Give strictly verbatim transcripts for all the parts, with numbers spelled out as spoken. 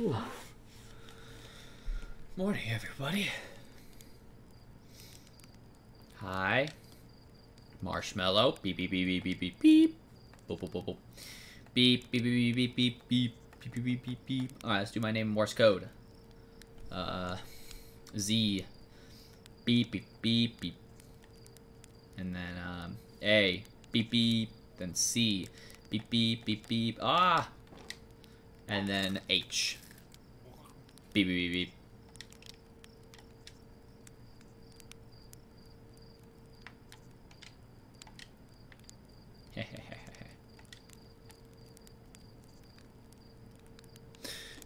Ooh. Morning, everybody. Hi. Marshmallow. Beep, beep, beep, beep, beep, beep, beep. Boop, boop, boop, boop. Beep, beep, beep, beep, beep, beep, beep, beep, beep, beep, beep. All right, let's do my name in Morse code. Uh, Z. Beep, beep, beep, beep. And then, um, A. Beep, beep. Then C. Beep, beep, beep, beep. Ah! And then H. Beep, beep, beep, beep.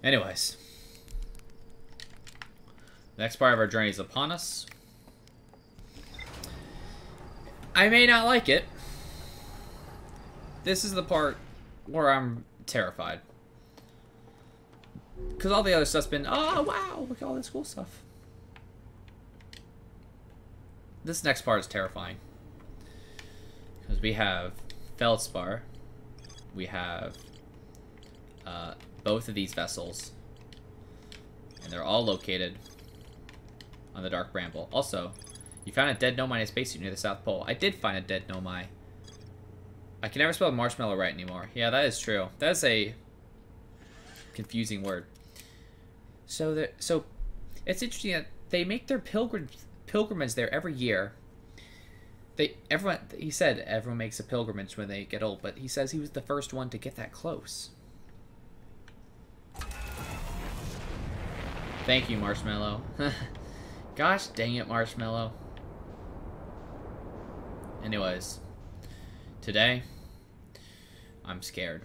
Anyways, the next part of our journey is upon us. I may not like it. This is the part where I'm terrified. Because all the other stuff's been, oh, wow, look at all this cool stuff. This next part is terrifying. Because we have Feldspar. We have uh, both of these vessels. And they're all located on the Dark Bramble. Also, you found a dead Nomai in a spacesuit near the South Pole. I did find a dead Nomai. I can never spell marshmallow right anymore. Yeah, that is true. That is a confusing word. So that so it's interesting that they make their pilgrim pilgrimage there every year. They everyone he said everyone makes a pilgrimage when they get old, but he says he was the first one to get that close. Thank you, Marshmallow. Gosh dang it, Marshmallow. Anyways, today I'm scared.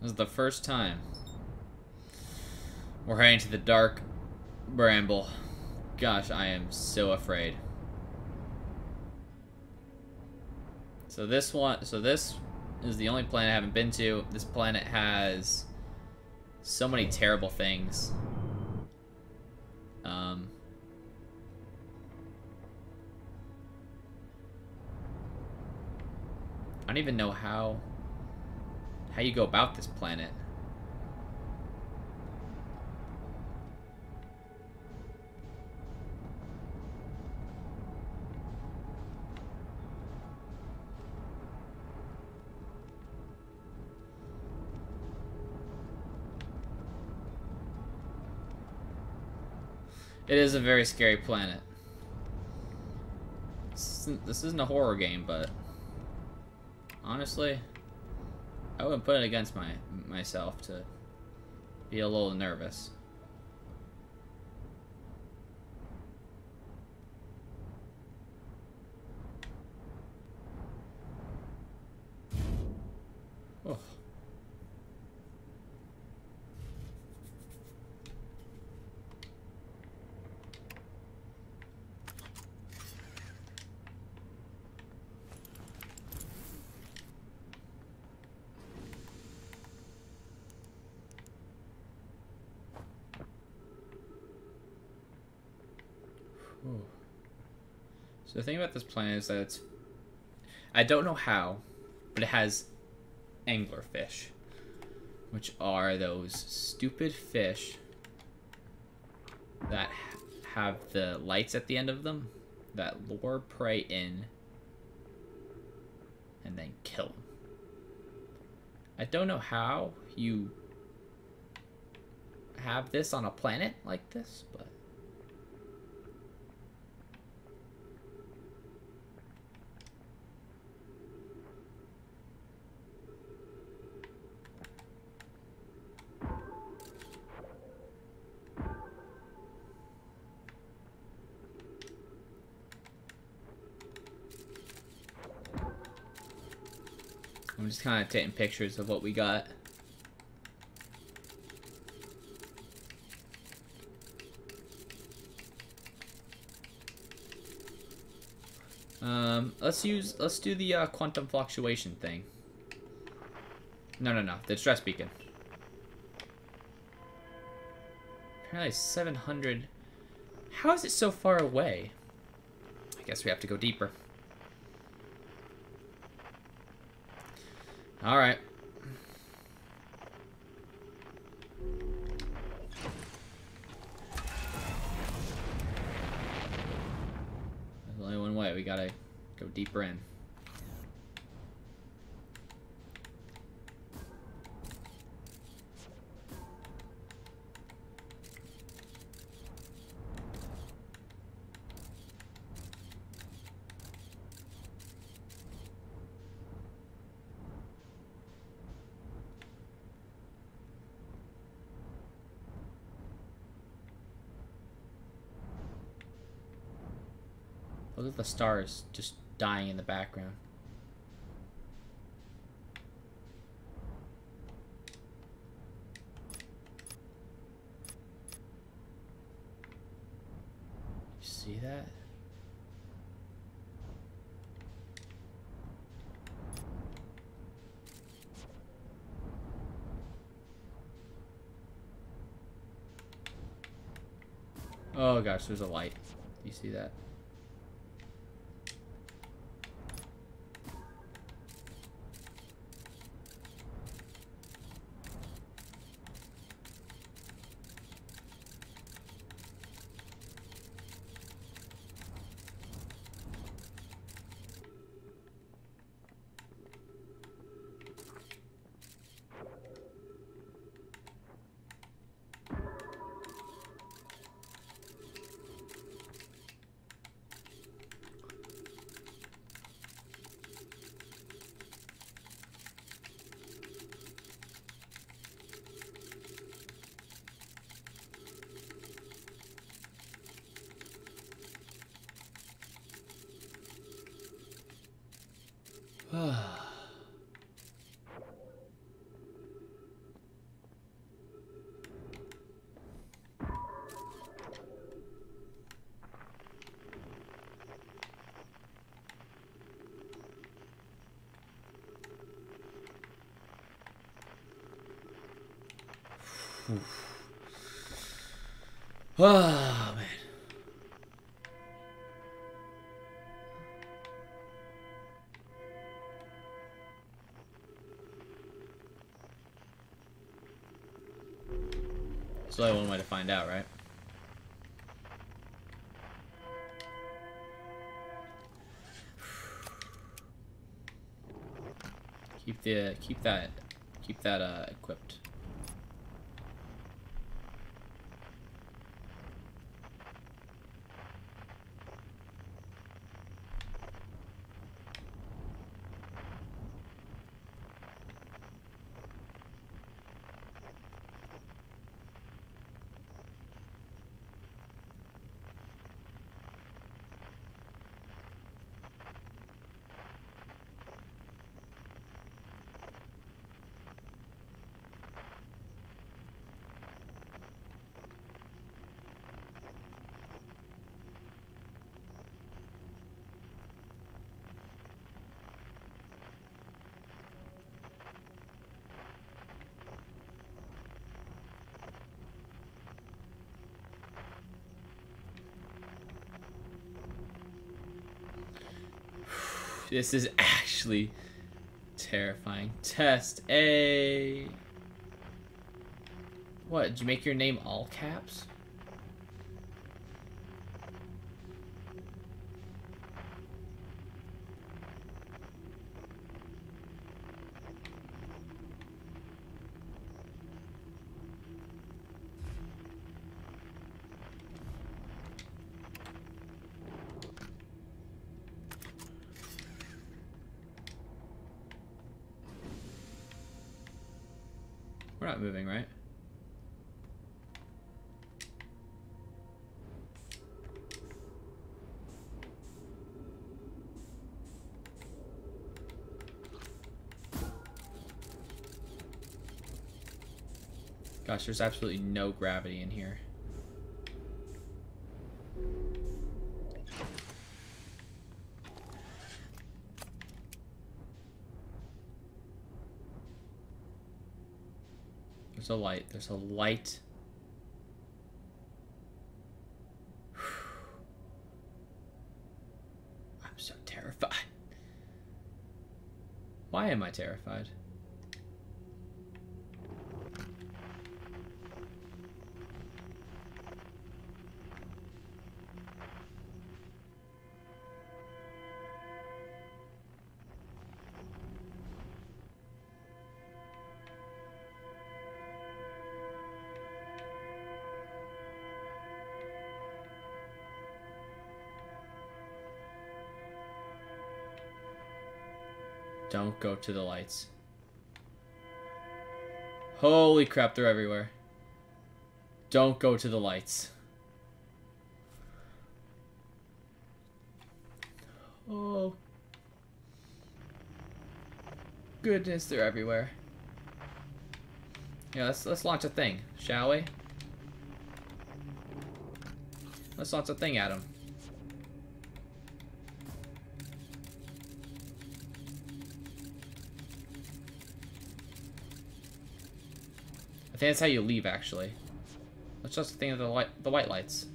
This is the first time we're heading to the Dark Bramble. Gosh, I am so afraid. So this one, so this is the only planet I haven't been to. This planet has so many terrible things. Um, I don't even know how how you go about this planet. It is a very scary planet. This isn't, this isn't a horror game, but honestly, I wouldn't put it against my myself to be a little nervous. Oh. So the thing about this planet is that it's, I don't know how, but it has anglerfish, which are those stupid fish that have the lights at the end of them that lure prey in and then kill them. I don't know how you have this on a planet like this, but I'm just kind of taking pictures of what we got. Um, let's use, let's do the uh, quantum fluctuation thing. No, no, no, the distress beacon. Apparently seven hundred. How is it so far away? I guess we have to go deeper. All right. deeper in. Look at the stars just dying in the background. You see that? Oh gosh, there's a light. Do you see that? Ah. It's only one way to find out, right? Keep the keep that keep that uh, equipped. This is actually terrifying. Test A. What, did you make your name all caps? We're not moving, right? Gosh, there's absolutely no gravity in here. There's a light. There's a light. I'm so terrified. Why am I terrified? Don't go to the lights. Holy crap, they're everywhere. Don't go to the lights. Oh. Goodness, they're everywhere. Yeah, let's let's launch a thing, shall we? Let's launch a thing at him. I think that's how you leave, actually. Let's just think of the light, the white lights.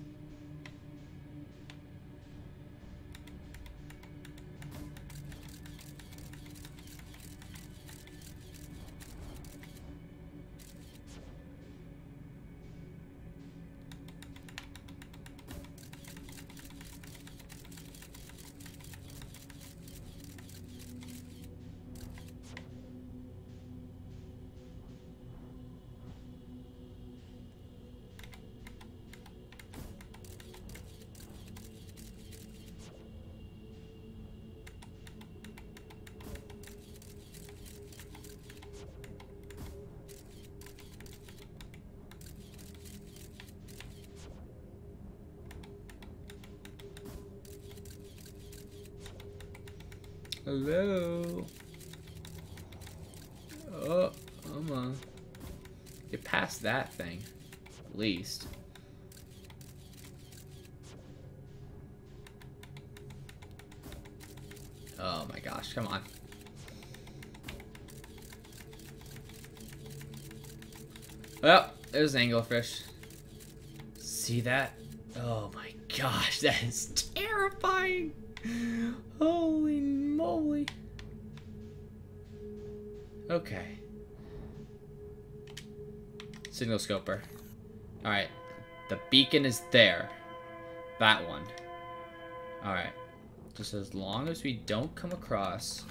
Hello. Oh, come on. Get past that thing, at least. Oh my gosh, come on. Well, there's an anglerfish. See that? Oh my gosh, that is terrifying. Holy moly. Okay. Signal scoper. Alright. The beacon is there. That one. Alright. Just as long as we don't come across...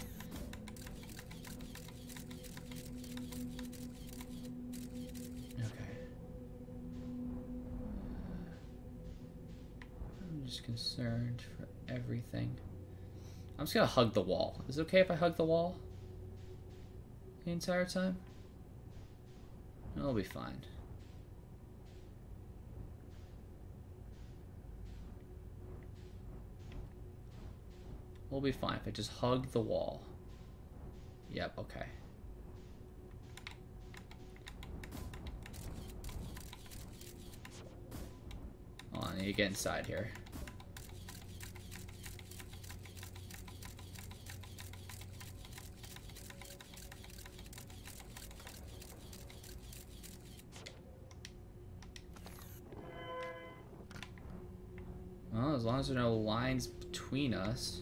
Okay. I'm just concerned for everything. I'm just gonna hug the wall. Is it okay if I hug the wall the entire time? I'll be fine. We'll be fine if I just hug the wall. Yep, okay. Hold on, I need to get inside here. As long as there are no lines between us,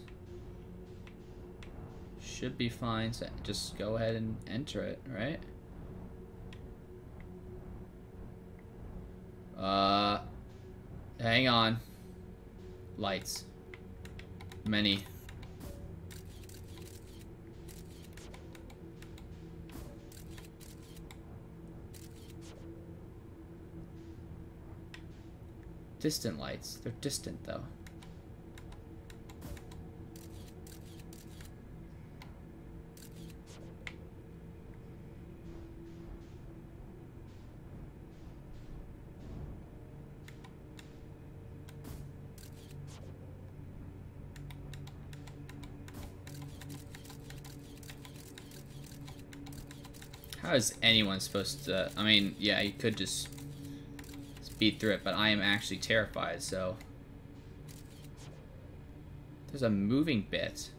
should be fine. So just go ahead and enter it, right? Uh, hang on. Lights. Many. Distant lights. They're distant, though. How is anyone supposed to... I mean, yeah, you could just... beat through it, but I am actually terrified, so... There's a moving bit.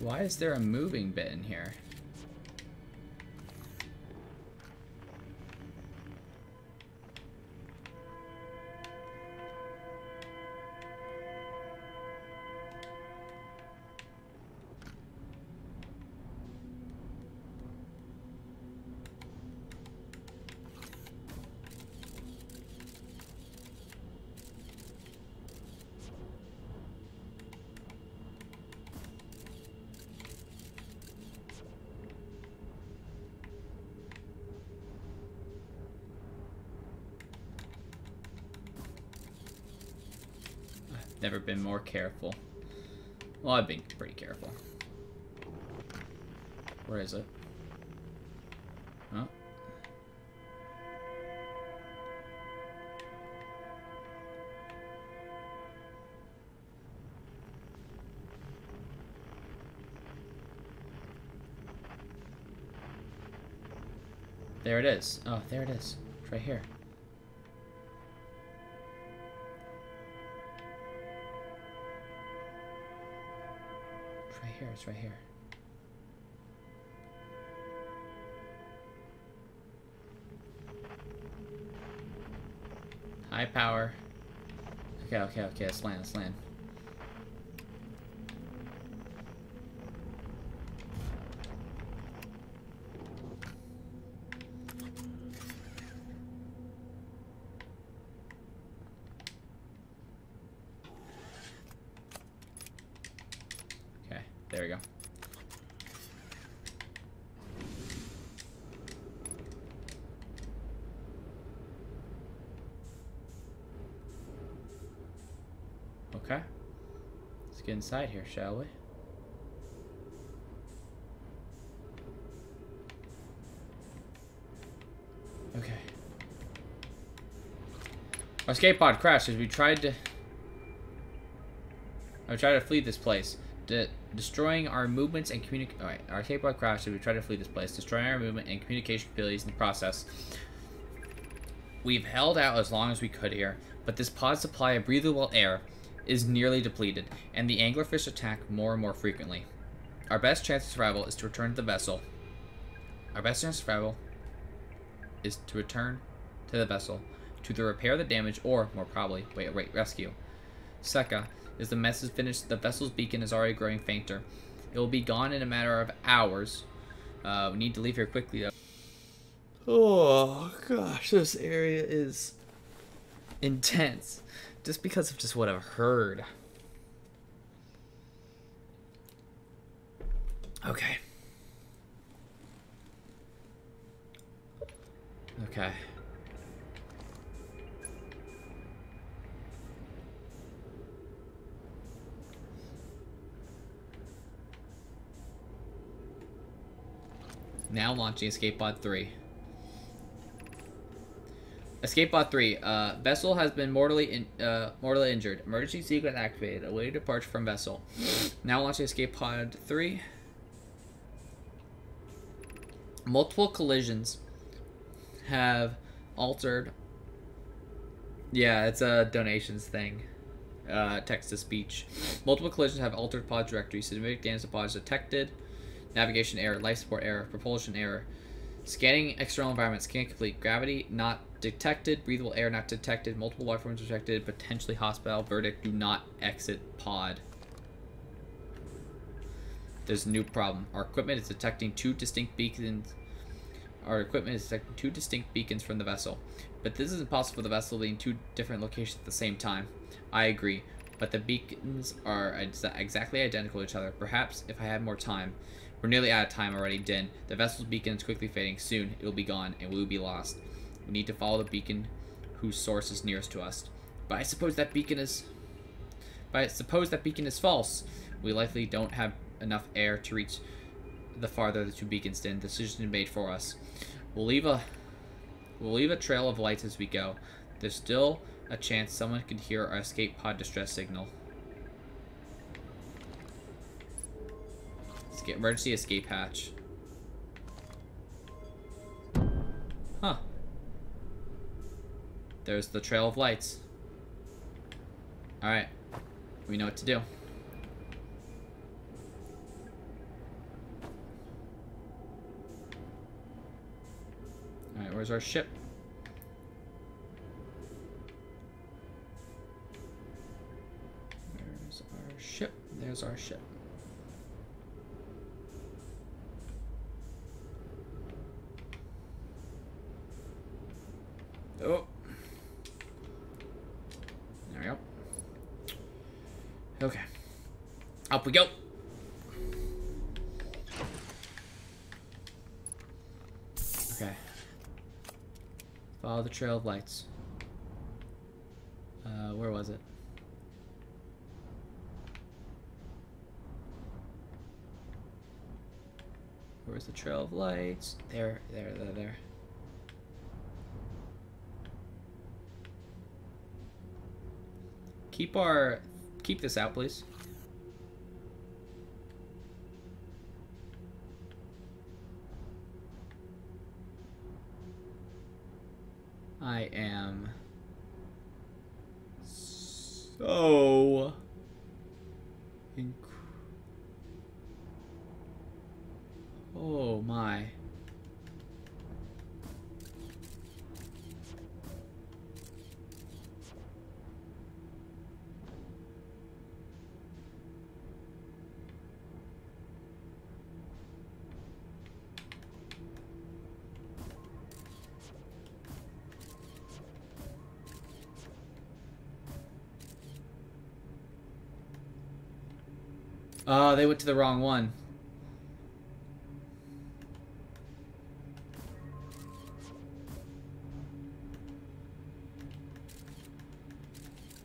Why is there a moving bit in here? never been more careful. Well, I've been pretty careful. Where is it? Huh? There it is. Oh, there it is. It's right here. It's right here. It's right here. High power. Okay, okay, okay. Let's land. Let's land. There we go. Okay. Let's get inside here, shall we? Okay. Our escape pod crashed as we tried to... I tried to flee this place. De destroying our movements and communication. Alright, our escape pod crashed, so we try to flee this place. Destroying our movement and communication abilities in the process. We've held out as long as we could here, but this pod's supply of breathable air is nearly depleted, and the anglerfish attack more and more frequently. Our best chance of survival is to return to the vessel. Our best chance of survival is to return to the vessel to either repair the damage or, more probably, wait, wait, rescue. Seka. As the mess is finished, the vessel's beacon is already growing fainter. It will be gone in a matter of hours. Uh, we need to leave here quickly, though. Oh, gosh. This area is intense. Just because of just what I've heard. Okay. Okay. Now launching Escape Pod three. Escape Pod three. Uh, vessel has been mortally in, uh, mortally injured. Emergency sequence activated. Awaiting departure from vessel. Now launching Escape Pod three. Multiple collisions have altered. Yeah, it's a donations thing. Uh, text to speech. Multiple collisions have altered pod directory. Systematic damage to pods detected. Navigation error, life support error, propulsion error. Scanning external environments can't complete. Gravity not detected. Breathable air not detected. Multiple life forms detected. Potentially hostile. Verdict, do not exit pod. There's a new problem. Our equipment is detecting two distinct beacons. Our equipment is detecting two distinct beacons from the vessel. But this is impossible for the vessel being two different locations at the same time. I agree. But the beacons are exactly identical to each other. Perhaps if I had more time. We're nearly out of time already, Din. The vessel's beacon is quickly fading. Soon, it will be gone, and we will be lost. We need to follow the beacon whose source is nearest to us. But I suppose that beacon is... But I suppose that beacon is false. We likely don't have enough air to reach the farther of the two beacons, Din. The decision is made for us. We'll leave a... We'll leave a trail of lights as we go. There's still a chance someone could hear our escape pod distress signal. Get emergency escape hatch. Huh. There's the trail of lights. Alright. We know what to do. Alright, where's our ship? Where's our ship? There's our ship. Oh. There we go. Okay. Up we go. Okay. Follow the trail of lights. Uh, where was it? Where's the trail of lights? There, there, there, there. Keep our, keep this out, please. I am so inc- oh my. Oh, they went to the wrong one.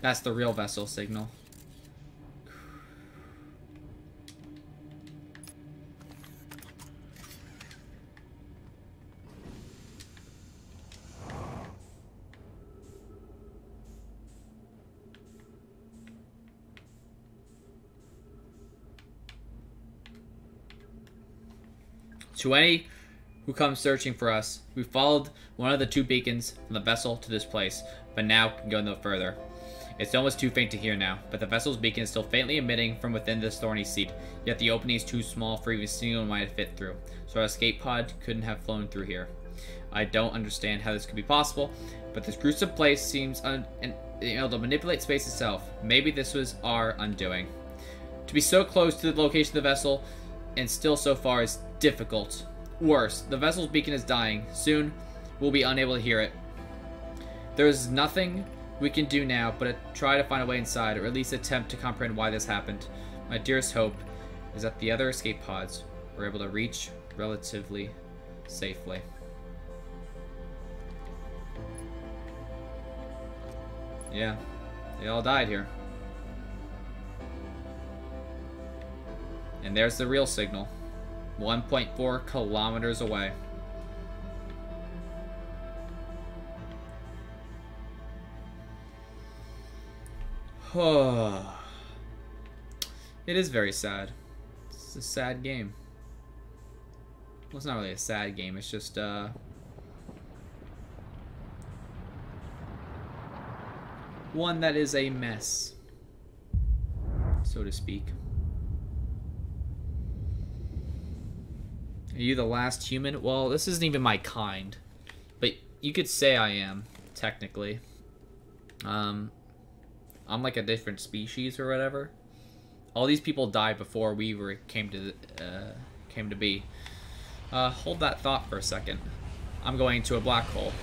That's the real vessel signal. To any who comes searching for us, we followed one of the two beacons from the vessel to this place, but now can go no further. It's almost too faint to hear now, but the vessel's beacon is still faintly emitting from within this thorny seat, yet the opening is too small for even a single one might fit through, so our escape pod couldn't have flown through here. I don't understand how this could be possible, but this gruesome place seems unable to manipulate space itself. Maybe this was our undoing. To be so close to the location of the vessel, and still so far is difficult. Worse, the vessel's beacon is dying. Soon, we'll be unable to hear it. There is nothing we can do now but try to find a way inside, or at least attempt to comprehend why this happened. My dearest hope is that the other escape pods were able to reach relatively safely. Yeah, they all died here. And there's the real signal. one point four kilometers away. It is very sad. It's a sad game. Well, it's not really a sad game. It's just, uh... one that is a mess, so to speak. Are you the last human? Well, this isn't even my kind. But you could say I am, technically. Um, I'm like a different species or whatever. All these people died before we were came to uh, came to be. Uh, hold that thought for a second. I'm going to a black hole.